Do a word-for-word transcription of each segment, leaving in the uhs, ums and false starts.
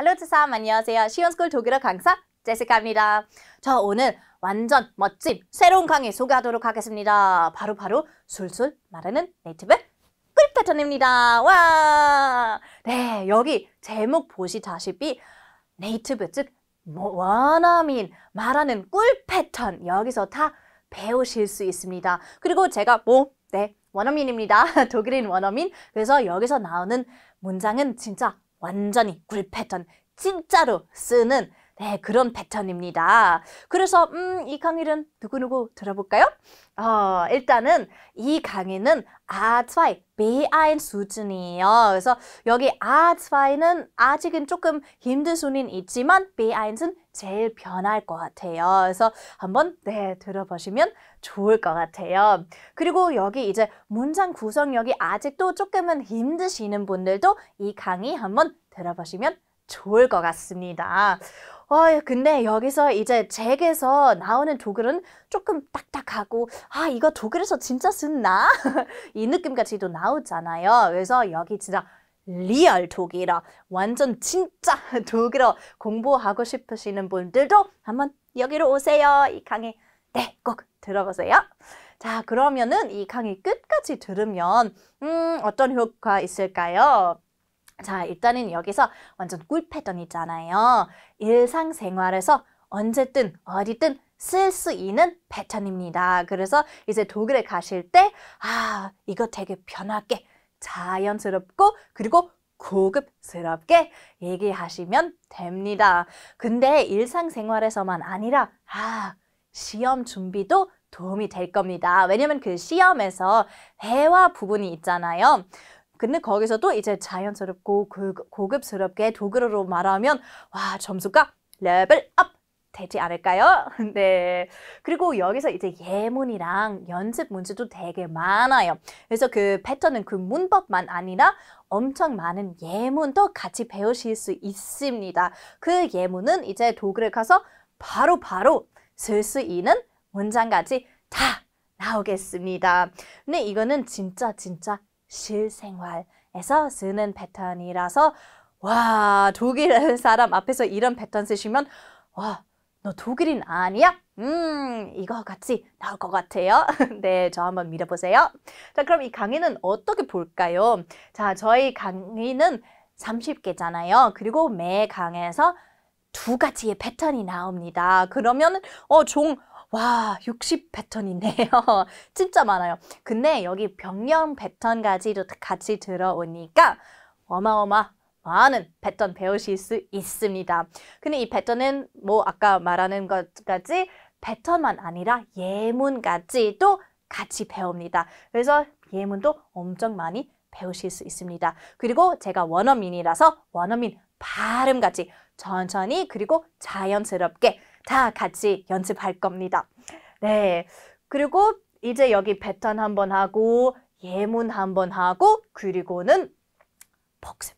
할로 츠삼 안녕하세요. 시원스쿨 독일어 강사 제시카입니다. 저 오늘 완전 멋진 새로운 강의 소개하도록 하겠습니다. 바로바로 바로 술술 말하는 네이티브 꿀 패턴입니다. 와! 네, 여기 제목 보시다시피 네이티브 즉 원어민 말하는 꿀 패턴 여기서 다 배우실 수 있습니다. 그리고 제가 뭐 네, 원어민입니다. 독일인 원어민. 그래서 여기서 나오는 문장은 진짜 완전히 꿀 패턴, 진짜로 쓰는 네, 그런 패턴입니다. 그래서 음, 이 강의는 누구누구 들어볼까요? 어, 일단은 이 강의는 에이 투, 비 원 수준이에요. 그래서 여기 에이 투는 아직은 조금 힘든 수는 있지만 비 원은 제일 편할 것 같아요. 그래서 한번 네, 들어보시면 좋을 것 같아요. 그리고 여기 이제 문장 구성력이 아직도 조금은 힘드시는 분들도 이 강의 한번 들어보시면 좋을 것 같습니다. 어, 근데 여기서 이제 책에서 나오는 독일은 조금 딱딱하고 아 이거 독일에서 진짜 쓰나? 이 느낌까지도 나오잖아요. 그래서 여기 진짜 리얼 독일어 완전 진짜 독일어 공부하고 싶으시는 분들도 한번 여기로 오세요. 이 강의 네, 꼭 들어보세요. 자, 그러면은 이 강의 끝까지 들으면 음, 어떤 효과 있을까요? 자, 일단은 여기서 완전 꿀 패턴 있잖아요. 일상생활에서 언제든 어디든 쓸 수 있는 패턴입니다. 그래서 이제 독일에 가실 때 아, 이거 되게 편하게 자연스럽고 그리고 고급스럽게 얘기하시면 됩니다. 근데 일상생활에서만 아니라 아, 시험 준비도 도움이 될 겁니다. 왜냐면 그 시험에서 회화 부분이 있잖아요. 근데 거기서도 이제 자연스럽고 고급스럽게 독일어로 말하면 와 점수가 레벨업 되지 않을까요? 네. 그리고 여기서 이제 예문이랑 연습 문제도 되게 많아요. 그래서 그 패턴은 그 문법만 아니라 엄청 많은 예문도 같이 배우실 수 있습니다. 그 예문은 이제 독일에 가서 바로바로 쓸 수 있는 문장까지 다 나오겠습니다. 근데 이거는 진짜 진짜 실생활에서 쓰는 패턴이라서 와 독일 사람 앞에서 이런 패턴 쓰시면 와 너 독일인 아니야? 음 이거 같이 나올 것 같아요. 네, 저 한번 믿어보세요. 자, 그럼 이 강의는 어떻게 볼까요? 자, 저희 강의는 삼십 개잖아요. 그리고 매 강에서 두 가지의 패턴이 나옵니다. 그러면 어 종 와, 육십 패턴이네요. 진짜 많아요. 근데 여기 병영 패턴까지도 같이 들어오니까 어마어마 많은 패턴 배우실 수 있습니다. 근데 이 패턴은 뭐 아까 말하는 것까지 패턴만 아니라 예문까지도 같이 배웁니다. 그래서 예문도 엄청 많이 배우실 수 있습니다. 그리고 제가 원어민이라서 원어민 발음까지 천천히 그리고 자연스럽게 다 같이 연습할 겁니다. 네, 그리고 이제 여기 패턴 한번 하고 예문 한번 하고 그리고는 복습,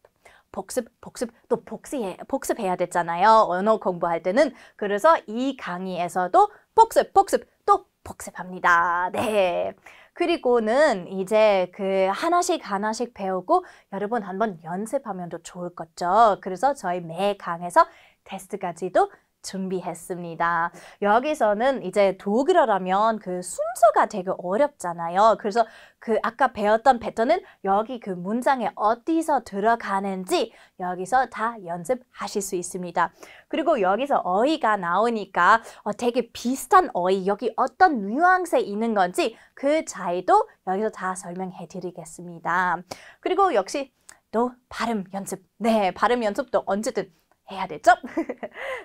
복습, 복습 또 복습해, 복습해야 됐잖아요. 언어 공부할 때는. 그래서 이 강의에서도 복습, 복습 또 복습합니다. 네, 그리고는 이제 그 하나씩 하나씩 배우고 여러분 한번 연습하면 더 좋을 거죠. 그래서 저희 매 강에서 테스트까지도 준비했습니다. 여기서는 이제 독일어라면 그 순서가 되게 어렵잖아요. 그래서 그 아까 배웠던 패턴은 여기 그 문장에 어디서 들어가는지 여기서 다 연습하실 수 있습니다. 그리고 여기서 어휘가 나오니까 어, 되게 비슷한 어휘, 여기 어떤 뉘앙스에 있는 건지 그 차이도 여기서 다 설명해 드리겠습니다. 그리고 역시 또 발음 연습. 네, 발음 연습도 언제든 해야 되죠?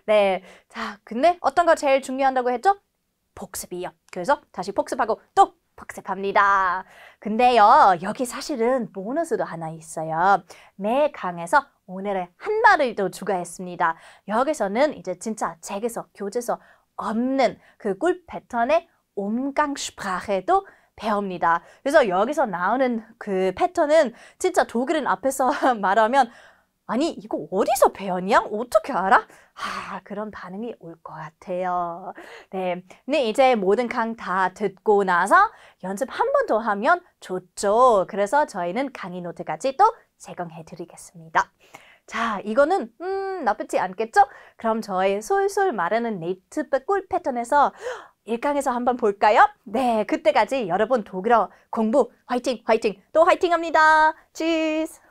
네, 자, 근데 어떤 거 제일 중요하다고 했죠? 복습이요. 그래서 다시 복습하고 또 복습합니다. 근데요, 여기 사실은 보너스도 하나 있어요. 매 강에서 오늘의 한 말을 또 추가했습니다. 여기서는 이제 진짜 책에서, 교재에서 없는 그 꿀 패턴의 Umgangssprache도 배웁니다. 그래서 여기서 나오는 그 패턴은 진짜 독일인 앞에서 말하면 아니 이거 어디서 배웠냐? 어떻게 알아? 하, 그런 반응이 올 것 같아요. 네, 근데 이제 모든 강 다 듣고 나서 연습 한 번 더 하면 좋죠. 그래서 저희는 강의 노트까지 또 제공해 드리겠습니다. 자, 이거는 음 나쁘지 않겠죠? 그럼 저의 솔솔 마르는 네이트백 꿀 패턴에서 일강에서 한번 볼까요? 네, 그때까지 여러분 독일어 공부 화이팅 화이팅 또 화이팅합니다. 치즈!